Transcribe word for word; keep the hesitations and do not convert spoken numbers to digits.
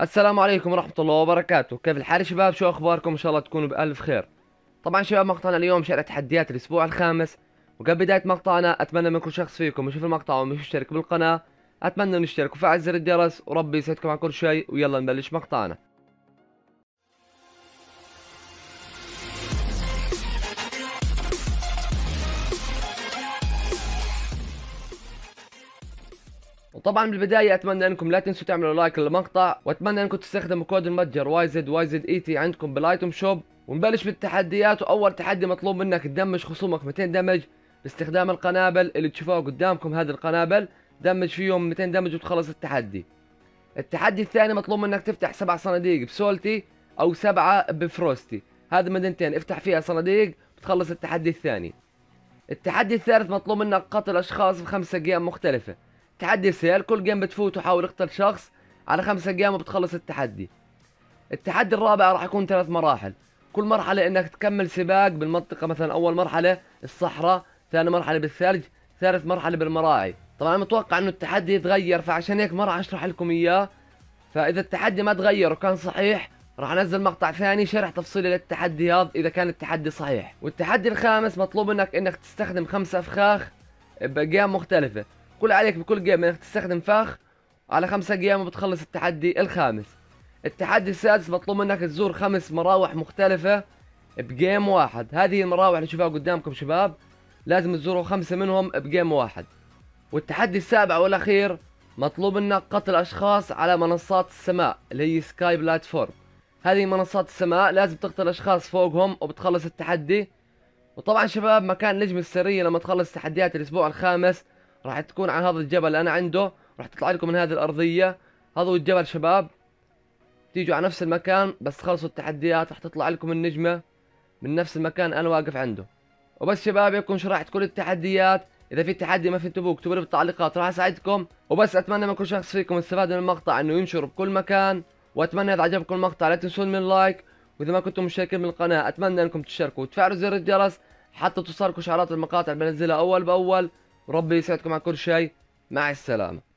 السلام عليكم ورحمة الله وبركاته. كيف الحال شباب؟ شو أخباركم؟ إن شاء الله تكونوا بألف خير. طبعا شباب مقطعنا اليوم شارع تحديات الأسبوع الخامس، وقبل بداية مقطعنا أتمنى من كل شخص فيكم يشوف المقطع ومشترك بالقناة، أتمنى أن يشترك وفعل زر الجرس، وربي يسعدكم على كل شيء. ويلا نبلش مقطعنا. وطبعا بالبدايه اتمنى انكم لا تنسوا تعملوا لايك للمقطع، واتمنى انكم تستخدموا كود المتجر واي زد واي زد اي تي عندكم بالايتم شوب. ونبلش بالتحديات، واول تحدي مطلوب منك تدمج خصومك مئتين دمج باستخدام القنابل اللي تشوفوها قدامكم. هذه القنابل دمج فيهم مئتين دمج وتخلص التحدي. التحدي الثاني مطلوب منك تفتح سبع صناديق بسولتي او سبعه بفروستي، هذه مدينتين افتح فيها صناديق وتخلص التحدي الثاني. التحدي الثالث مطلوب منك قتل اشخاص بخمسه جيم مختلفه، تحدي سهل كل جيم بتفوت وحاول اقتل شخص على خمسة جيم وبتخلص التحدي. التحدي الرابع راح يكون ثلاث مراحل، كل مرحلة انك تكمل سباق بالمنطقة، مثلا اول مرحلة الصحراء، ثاني مرحلة بالثلج، ثالث مرحلة بالمراعي. طبعا متوقع انه التحدي يتغير، فعشان هيك ما راح اشرح لكم اياه، فاذا التحدي ما تغير وكان صحيح راح انزل مقطع ثاني شرح تفصيلي للتحدي هذا اذا كان التحدي صحيح. والتحدي الخامس مطلوب منك انك تستخدم خمسة فخاخ بجيم مختلفة، كل عليك بكل جيم انك تستخدم فخ على خمسة جيم وبتخلص التحدي الخامس. التحدي السادس مطلوب منك تزور خمس مراوح مختلفة بجيم واحد، هذه المراوح اللي تشوفها قدامكم شباب لازم تزوروا خمسة منهم بجيم واحد. والتحدي السابع والاخير مطلوب منك قتل اشخاص على منصات السماء اللي هي سكاي بلاتفورم، هذه منصات السماء لازم تقتل اشخاص فوقهم وبتخلص التحدي. وطبعا شباب مكان نجم السرية لما تخلص تحديات الاسبوع الخامس راح تكون على هذا الجبل اللي انا عنده، راح تطلع لكم من هذه الارضيه، هذا هو الجبل شباب، تيجوا على نفس المكان بس تخلصوا التحديات راح تطلع لكم النجمه من نفس المكان انا واقف عنده. وبس شباب يكون شرحت كل التحديات، اذا في تحدي ما فهمتوه اكتبوا لي بالتعليقات راح اساعدكم. وبس اتمنى من كل شخص فيكم استفاد من المقطع انه ينشر بكل مكان، واتمنى اذا عجبكم المقطع لا تنسون من لايك، واذا ما كنتم مشتركين بالقناه اتمنى انكم تشتركوا وتفعلوا زر الجرس حتى توصلكم اشعارات المقاطع اللي بنزلها اول باول. ربي يسعدكم على كل شيء، مع السلامة.